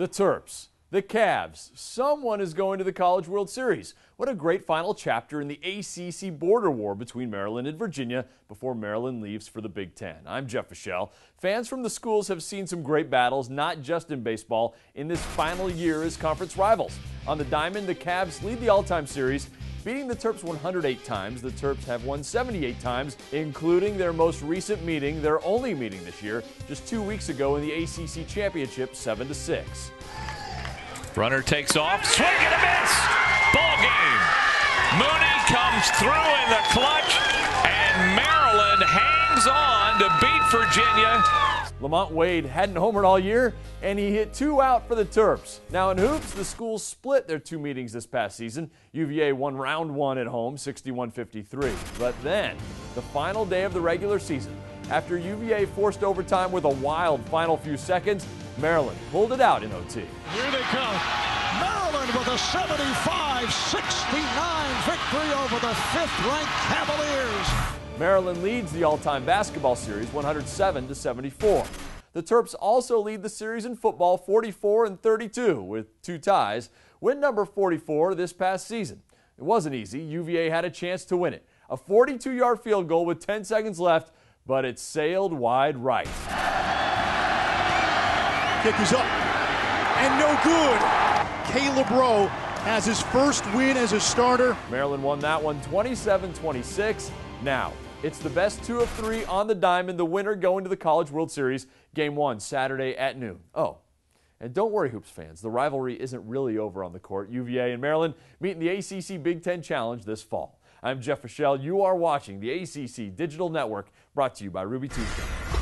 the Terps, the Cavs, someone is going to the College World Series. What a great final chapter in the ACC border war between Maryland and Virginia before Maryland leaves for the Big Ten. I'm Jeff Fischel. Fans from the schools have seen some great battles, not just in baseball, in this final year as conference rivals. On the diamond, the Cavs lead the all-time series, beating the Terps 108 times. The Terps have won 78 times, including their most recent meeting, their only meeting this year, just 2 weeks ago in the ACC Championship, 7-6. Runner takes off, swing and a miss, ball game. Mooney comes through in the clutch, and Maryland hangs on to beat Virginia. Lamont Wade hadn't homered all year, and he hit two out for the Terps. Now in hoops, the schools split their two meetings this past season. UVA won round one at home, 61-53. But then, the final day of the regular season, after UVA forced overtime with a wild final few seconds, Maryland pulled it out in OT. Here they come. Maryland with a 75-69 victory over the fifth-ranked Cavaliers. Maryland leads the all-time basketball series 107-74. The Terps also lead the series in football 44-32 with two ties, win number 44 this past season. It wasn't easy. UVA had a chance to win it. A 42-yard field goal with 10 seconds left, but it sailed wide right. Kick is up, and no good. Caleb Rowe has his first win as a starter. Maryland won that one 27-26. Now, it's the best 2 of 3 on the diamond, the winner going to the College World Series. Game 1, Saturday at noon. Oh, and don't worry, Hoops fans, the rivalry isn't really over on the court. UVA and Maryland meet in the ACC Big Ten Challenge this fall. I'm Jeff Fischel. You are watching the ACC Digital Network, brought to you by Ruby Tuesday.